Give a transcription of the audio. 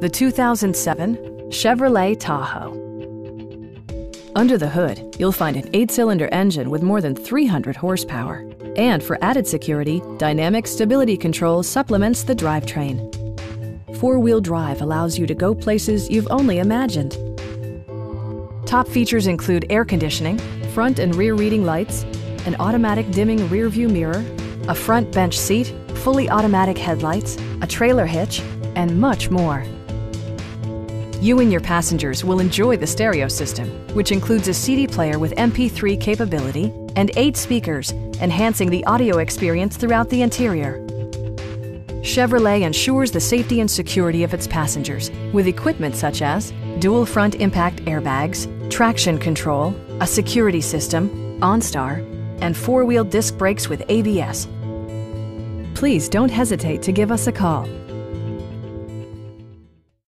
The 2007 Chevrolet Tahoe. Under the hood, you'll find an 8-cylinder engine with more than 300 horsepower. And for added security, Dynamic Stability Control supplements the drivetrain. Four-wheel drive allows you to go places you've only imagined. Top features include air conditioning, front and rear reading lights, an automatic dimming rearview mirror, a front bench seat, fully automatic headlights, a trailer hitch, and much more. You and your passengers will enjoy the stereo system, which includes a CD player with MP3 capability and 8 speakers, enhancing the audio experience throughout the interior. Chevrolet ensures the safety and security of its passengers with equipment such as dual front impact airbags, traction control, a security system, OnStar, and 4-wheel disc brakes with ABS. Please don't hesitate to give us a call.